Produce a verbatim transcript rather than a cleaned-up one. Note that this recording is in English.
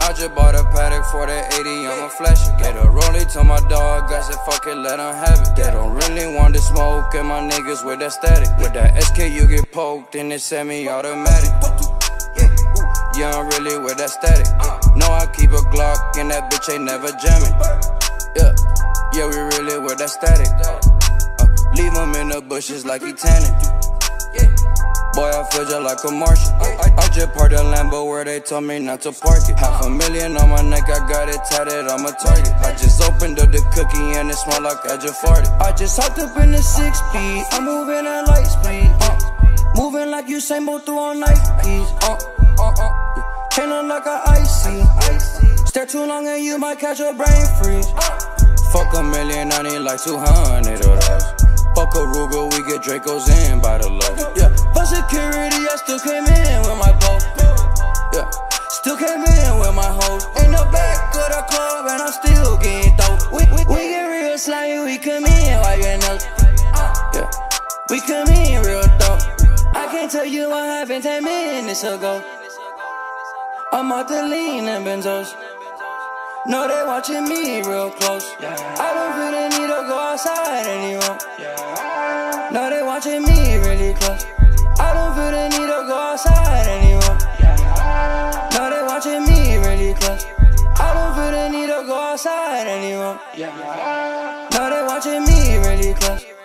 I just bought a paddock for that eighty, I'ma flash it. Get a rollie to my dog, I said fuck it, let him have it. They don't really want to smoke, and my niggas with that static. With that S K you get poked, and it's semi-automatic. Yeah, I'm really with that static. No, I keep a Glock, and that bitch ain't never jamming. Yeah, yeah, we really with that static. uh, Leave him in the bushes like he tanning. Boy, I feel just like a Martian. I, I, I just parked a Lambo where they told me not to park it. Half a million on my neck, I got it tatted, I'm a target. I just opened up the cookie and it smelled like I just farted. I just hopped up in the six speed, I'm moving at light speed. uh, Moving like Usain Bolt through all night piece. uh, uh, uh, Chain on like a icy. Stare too long and you might catch a brain freeze. Fuck a million, I need like two hundred of those. Fuck a Ruger, we get Dracos in by the low. Yeah, for security, I still came in with my boat. Yeah, still came in with my hoes. In the back of the club, and I'm still getting dope. We, we, we get real slimy, we come in wagging up. Yeah, we come in real dope. I can't tell you what happened ten minutes ago. I'm out the lean and benzos. No, they watching me real close. I don't feel the need to go outside anymore. No, they watching me really close. I don't feel the need to go outside anymore. No, they watching me really close. I don't feel the need to go outside anymore. No, they watching me really close.